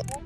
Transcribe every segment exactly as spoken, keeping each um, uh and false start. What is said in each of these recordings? Yeah, yeah.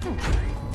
Hmm.